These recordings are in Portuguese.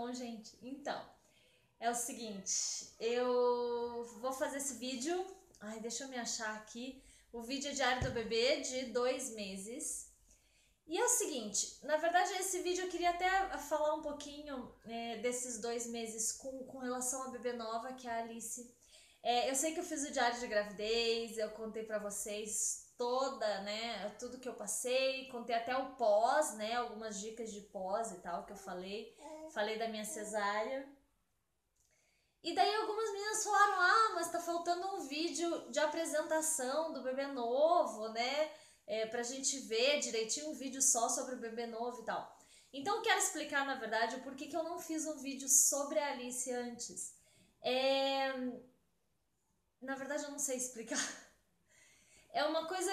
bom, gente? Então, é o seguinte, eu vou fazer esse vídeo, ai, deixa eu me achar aqui, o vídeo diário do bebê de 2 meses. E é o seguinte, na verdade esse vídeo eu queria até falar um pouquinho desses 2 meses com relação à bebê nova, que é a Alice. Eu sei que eu fiz o diário de gravidez, eu contei pra vocês tudo que eu passei, contei até o pós, né, algumas dicas de pós e tal que eu falei, falei da minha cesárea. E daí algumas meninas falaram, ah, mas tá faltando um vídeo de apresentação do bebê novo, né, pra gente ver direitinho um vídeo só sobre o bebê novo e tal. Então eu quero explicar, na verdade, o porquê que eu não fiz um vídeo sobre a Alice antes. Na verdade eu não sei explicar. É uma coisa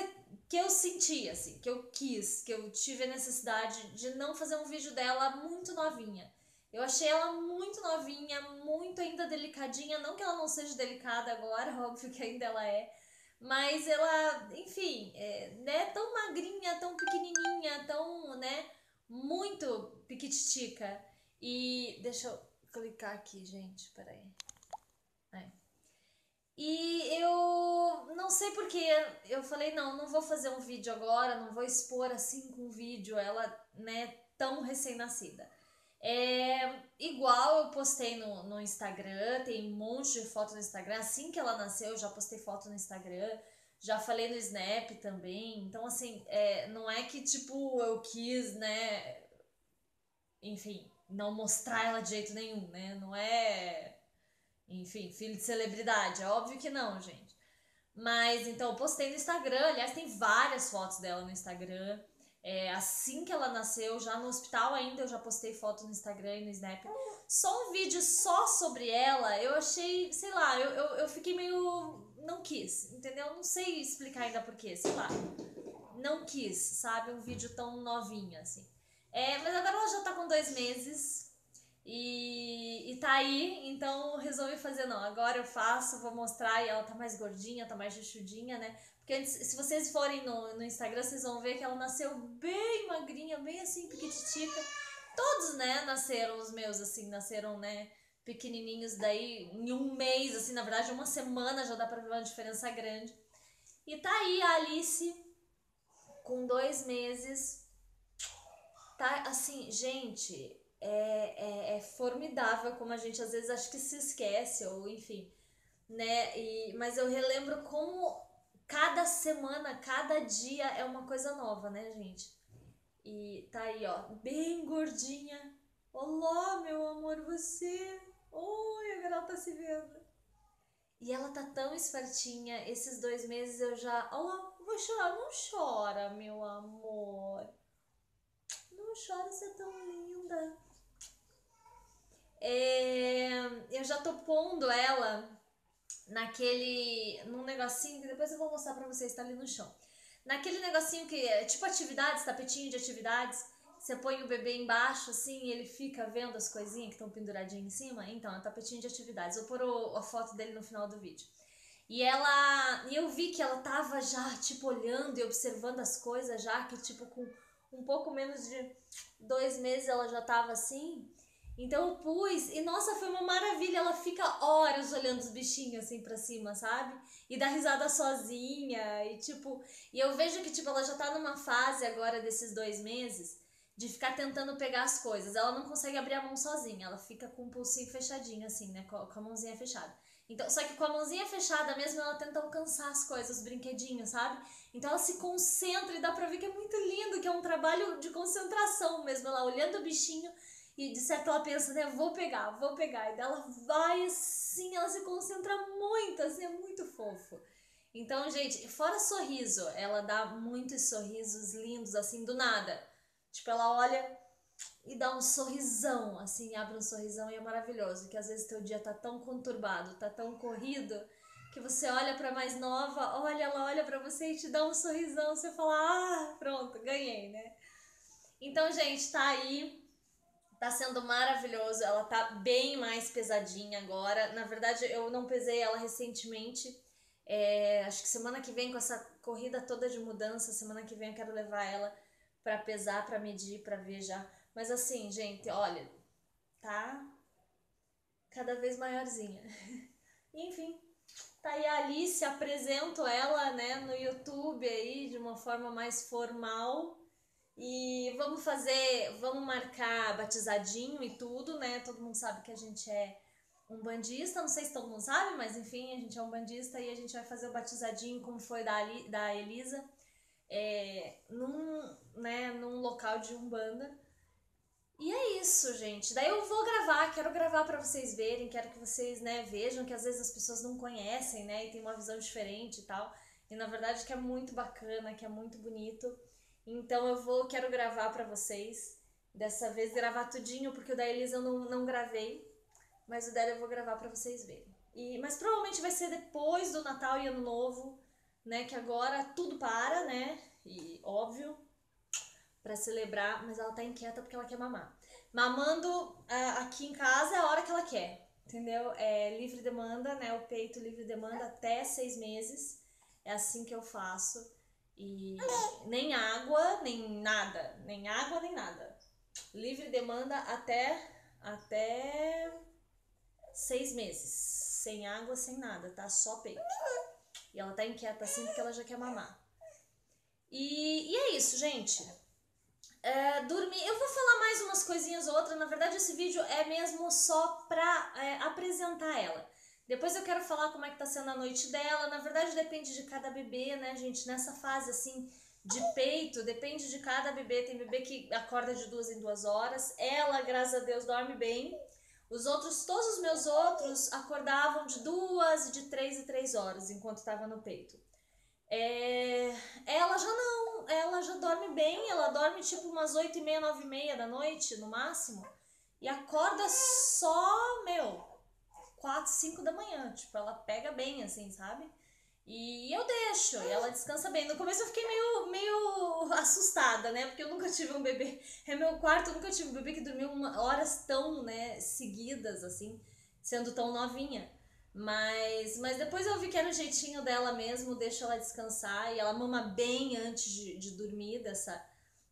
que eu senti, assim, que eu quis, que eu tive a necessidade de não fazer um vídeo dela muito novinha. Eu achei ela muito novinha, muito ainda delicadinha, não que ela não seja delicada agora, óbvio que ainda ela é, mas ela, enfim, tão magrinha, tão pequenininha, tão, muito piquititica. E deixa eu clicar aqui, gente, peraí. E eu não sei porque eu falei, não vou fazer um vídeo agora, não vou expor assim com um vídeo ela, tão recém-nascida. Igual eu postei no Instagram, tem um monte de foto no Instagram, assim que ela nasceu eu já postei foto no Instagram, já falei no Snap também, então assim, não é que tipo eu quis, enfim, não mostrar ela de jeito nenhum, não é... Enfim, filho de celebridade, é óbvio que não, gente. Mas, então, eu postei no Instagram, aliás, tem várias fotos dela no Instagram. Assim que ela nasceu, já no hospital ainda, eu já postei foto no Instagram e no Snap. Só um vídeo só sobre ela, eu achei, sei lá, eu fiquei meio... Não quis, entendeu? Não sei explicar ainda porquê, sei lá. Não quis, sabe? Um vídeo tão novinho, assim. Mas agora ela já tá com 2 meses... E tá aí, então resolvi fazer, agora eu faço, vou mostrar, e ela tá mais gordinha, tá mais rechudinha, porque antes, se vocês forem no Instagram, vocês vão ver que ela nasceu bem magrinha, bem assim, piquititica, todos, nasceram os meus, assim, nasceram, pequenininhos, daí em um mês, assim, na verdade, uma semana já dá pra ver uma diferença grande, e tá aí a Alice, com 2 meses, tá, assim, gente... É formidável como a gente às vezes acho que se esquece, ou enfim, mas eu relembro como cada semana, cada dia é uma coisa nova, gente? E tá aí, ó, bem gordinha. Olá, meu amor, você. Oi, agora ela tá se vendo. E ela tá tão espertinha, esses 2 meses eu já... Olá, vou chorar. Não chora, meu amor. Não chora, você é tão linda. Eu já tô pondo ela num negocinho que depois eu vou mostrar pra vocês, tá ali no chão, naquele negocinho que é tipo atividades, tapetinho de atividades, você põe o bebê embaixo assim e ele fica vendo as coisinhas que estão penduradinhas em cima, então é tapetinho de atividades. Vou pôr a foto dele no final do vídeo. E eu vi que ela tava já tipo olhando e observando as coisas, já que tipo com um pouco menos de 2 meses ela já tava assim. Então eu pus, e nossa, foi uma maravilha, ela fica horas olhando os bichinhos assim pra cima, sabe? E dá risada sozinha, e tipo... E eu vejo que tipo, ela já tá numa fase agora desses 2 meses de ficar tentando pegar as coisas. Ela não consegue abrir a mão sozinha, ela fica com o pulsinho fechadinho assim, com a mãozinha fechada. Então, só que com a mãozinha fechada mesmo ela tenta alcançar as coisas, os brinquedinhos, sabe? Então ela se concentra e dá pra ver que é muito lindo, que é um trabalho de concentração mesmo, ela olhando o bichinho... E de certo ela pensa, vou pegar, e daí ela vai assim, ela se concentra muito, assim, é muito fofo. Então, gente, fora sorriso, ela dá muitos sorrisos lindos, assim, do nada. Tipo, ela olha e dá um sorrisão, assim, abre um sorrisão e é maravilhoso, que às vezes teu dia tá tão conturbado, tá tão corrido, que você olha pra mais nova, ela olha pra você e te dá um sorrisão, você fala, ah, pronto, ganhei, Então, gente, tá aí... Tá sendo maravilhoso, ela tá bem mais pesadinha agora. Na verdade, eu não pesei ela recentemente. Acho que semana que vem, com essa corrida toda de mudança, semana que vem eu quero levar ela pra pesar, pra medir, pra ver já. Mas assim, gente, olha, tá? Cada vez maiorzinha. Enfim, tá aí a Alice, apresento ela, né, no YouTube aí, de uma forma mais formal. E vamos fazer, vamos marcar batizadinho e tudo, né? Todo mundo sabe que a gente é umbandista, não sei se todo mundo sabe, mas enfim, a gente é umbandista e a gente vai fazer o batizadinho como foi da Elisa, num local de Umbanda. E é isso, gente. Daí eu vou gravar, quero gravar pra vocês verem, quero que vocês, né, vejam que às vezes as pessoas não conhecem, né, e tem uma visão diferente e tal. E na verdade que é muito bacana, que é muito bonito. Então eu quero gravar pra vocês, dessa vez gravar tudinho, porque o da Elisa eu não gravei, mas o dela eu vou gravar pra vocês verem. Mas provavelmente vai ser depois do Natal e Ano Novo, né, que agora tudo para, né, e óbvio, pra celebrar, mas ela tá inquieta porque ela quer mamar. Mamando aqui em casa é a hora que ela quer, entendeu? É livre demanda, né, o peito livre demanda até 6 meses, é assim que eu faço. E nem água, nem nada. Nem água, nem nada. Livre demanda até 6 meses. Sem água, sem nada, tá? Só peito. E ela tá inquieta assim porque ela já quer mamar. E é isso, gente. Dormir. Eu vou falar mais umas coisinhas ou outras. Na verdade, esse vídeo é mesmo só pra apresentar ela. Depois eu quero falar como é que tá sendo a noite dela. Na verdade, depende de cada bebê, né, gente? Nessa fase, assim, de peito, depende de cada bebê. Tem bebê que acorda de 2 em 2 horas. Ela, graças a Deus, dorme bem. Os outros, todos os meus outros, acordavam de 2 e de 3 em 3 horas, enquanto tava no peito. Ela já não. Ela já dorme bem. Ela dorme, tipo, umas 8h30, 9h30 da noite, no máximo. E acorda só, meu... 4, 5 da manhã, tipo, ela pega bem, assim, sabe? E eu deixo, e ela descansa bem. No começo eu fiquei meio assustada, né? Porque eu nunca tive um bebê, é meu quarto, eu nunca tive um bebê que dormiu horas tão, né, seguidas, assim, sendo tão novinha. Mas depois eu vi que era o jeitinho dela mesmo, deixa ela descansar, e ela mama bem antes de dormir, dessa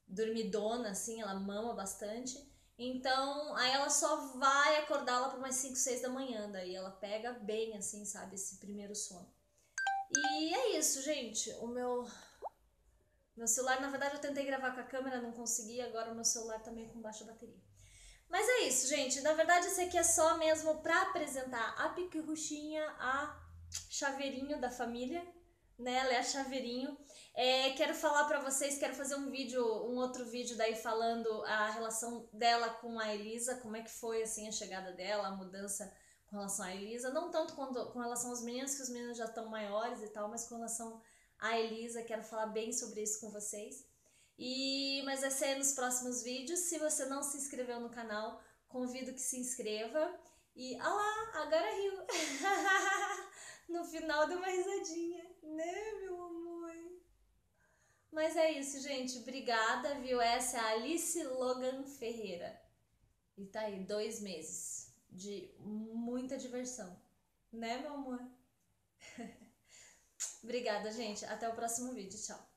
dormidona, assim, ela mama bastante. Então, aí ela só vai acordar lá para umas 5, 6 da manhã, daí ela pega bem, assim, sabe, esse primeiro sono. E é isso, gente, o meu celular, na verdade eu tentei gravar com a câmera, não consegui, agora o meu celular tá meio com baixa bateria. Mas é isso, gente, na verdade esse aqui é só mesmo para apresentar a Piquirruchinha, a chaveirinho da família, né, ela é a chaveirinho. Quero falar pra vocês, quero fazer um outro vídeo daí falando a relação dela com a Elisa, como é que foi, assim, a chegada dela, a mudança com relação à Elisa, não tanto com relação aos meninos, que os meninos já estão maiores e tal, mas com relação à Elisa, quero falar bem sobre isso com vocês. Mas vai ser nos próximos vídeos. Se você não se inscreveu no canal, convido que se inscreva. E, ah lá, agora riu. No final deu uma risadinha, né, meu amor? Mas é isso, gente. Obrigada, viu? Essa é a Alice Logan Ferreira. E tá aí, 2 meses de muita diversão. Né, meu amor? Obrigada, gente. Até o próximo vídeo. Tchau.